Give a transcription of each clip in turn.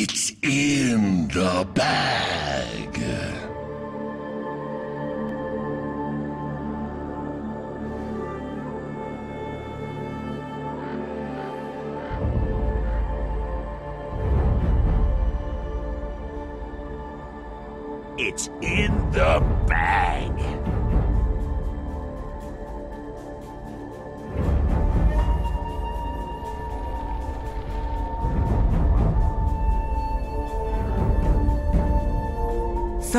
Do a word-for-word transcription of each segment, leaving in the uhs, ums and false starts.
It's in the bag. It's in the bag.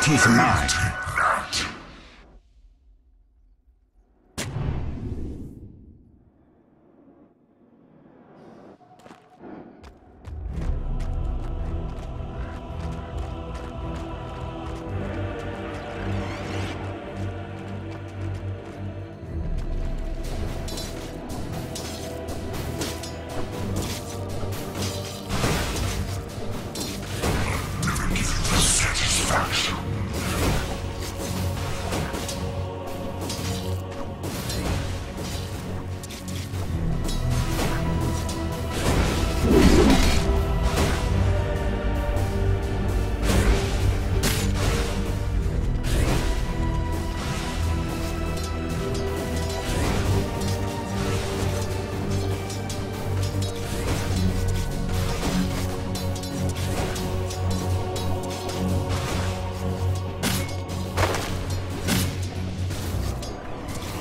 Tis not.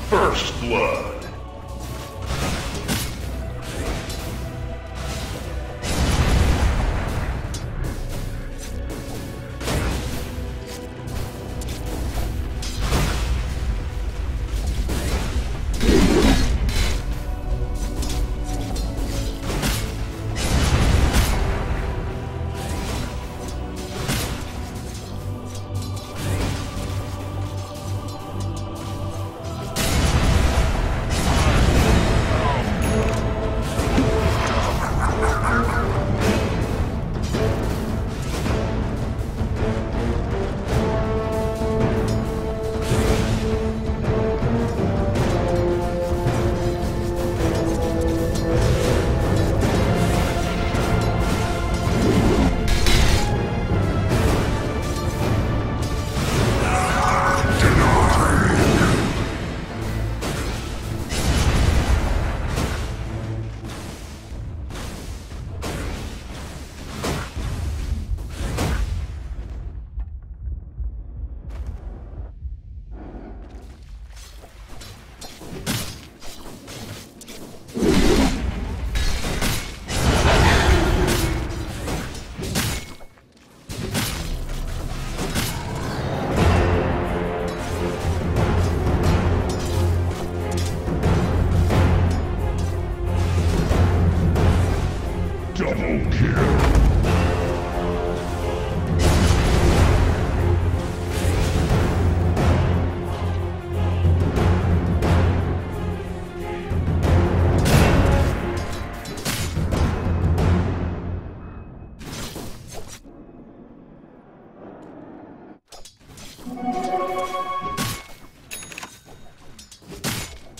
First blood.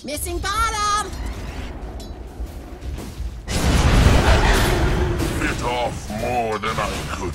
Missing bottom! Bit off more than I could.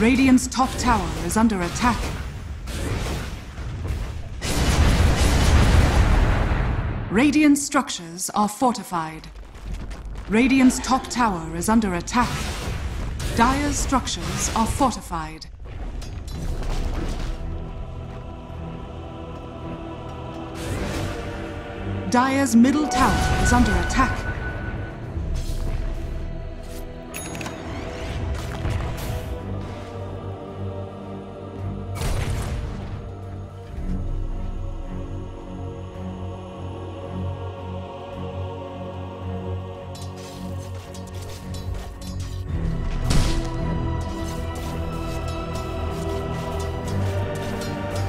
Radiant's top tower is under attack. Radiant structures are fortified. Radiant's top tower is under attack. Dire's structures are fortified. Dire's middle tower is under attack.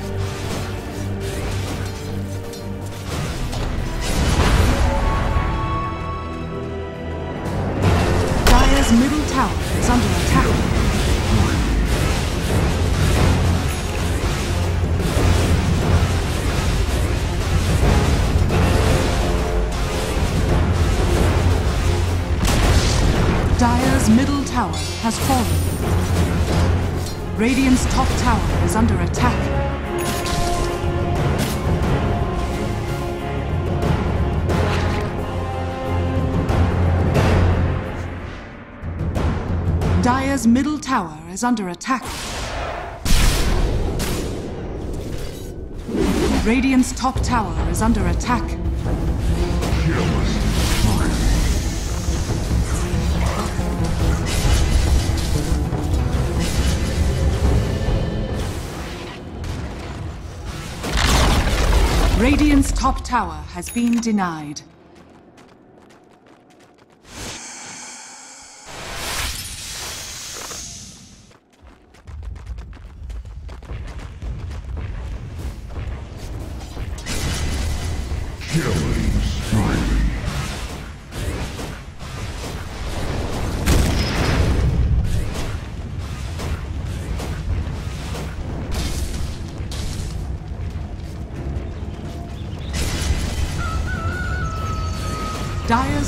Middle tower is under attack. Dire's middle tower has fallen. Radiant's top tower is under attack. Dire's middle tower is under attack. Radiant's top tower is under attack. Radiant's top tower has been denied. Dire's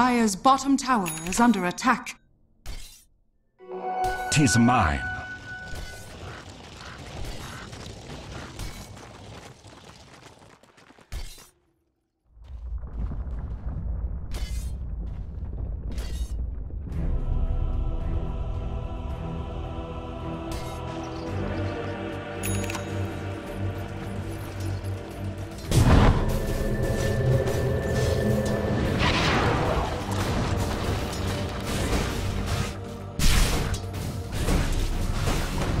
Dire's bottom tower is under attack. Tis mine. Middle tower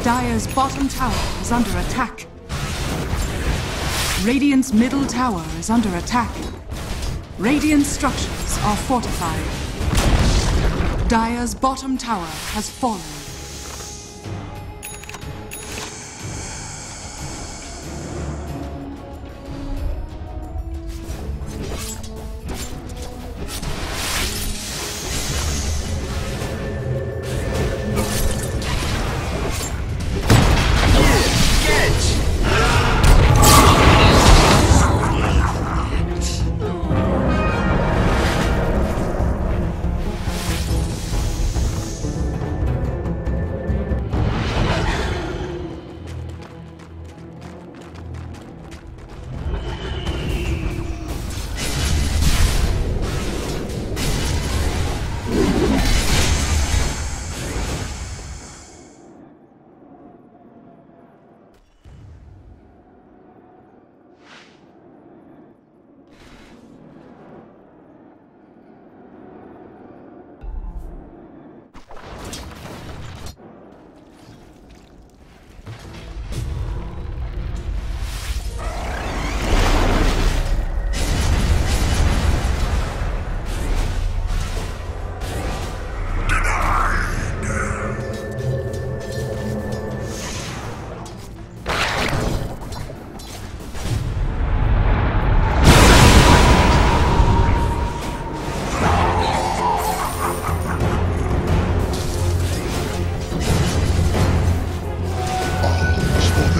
Dire's bottom tower is under attack. Radiant's middle tower is under attack. Radiant's structures are fortified. Dire's bottom tower has fallen.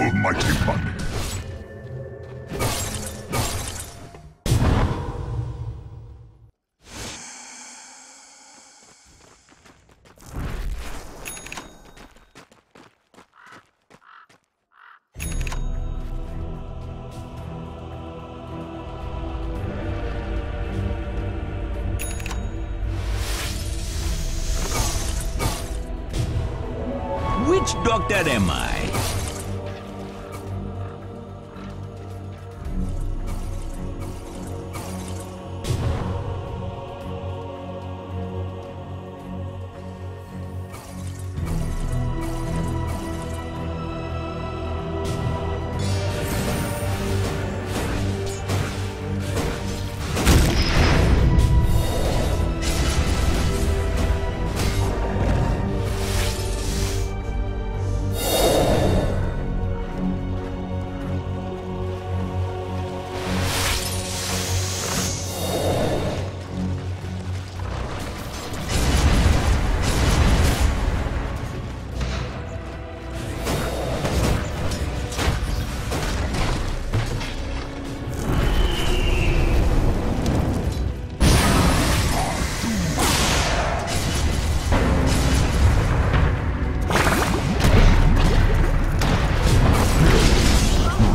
Almighty money. Which doctor am I? Dire's bottom tower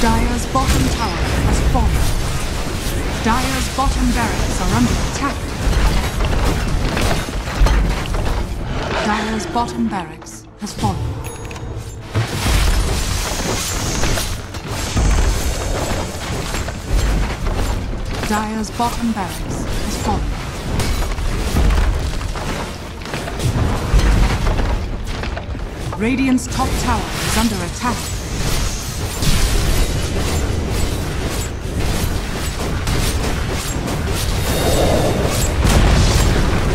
Dire's bottom tower has fallen. Dire's bottom barracks are under attack. Dire's bottom barracks has fallen. Dire's bottom barracks has fallen. Radiant's top tower is under attack.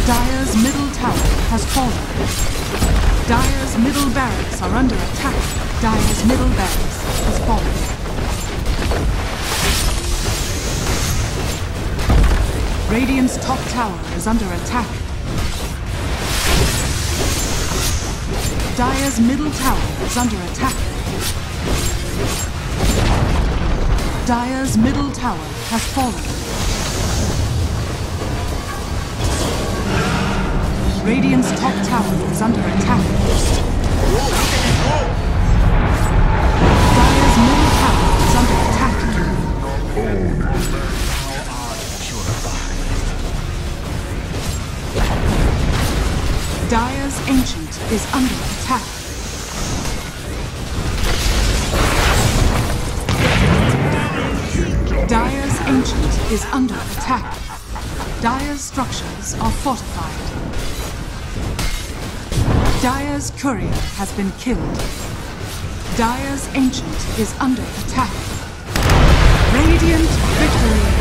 Dire's middle tower has fallen. Dire's middle barracks are under attack. Dire's middle barracks has fallen. Radiant's top tower is under attack. Dire's middle tower is under attack. Dire's middle tower has fallen. Radiant's top tower is under attack. Dire's middle tower is under attack. Oh. Dire's ancient is under attack. Dire's ancient is under attack. Dire's structures are fortified. Dire's courier has been killed. Dire's ancient is under attack. Rain Radiant victory.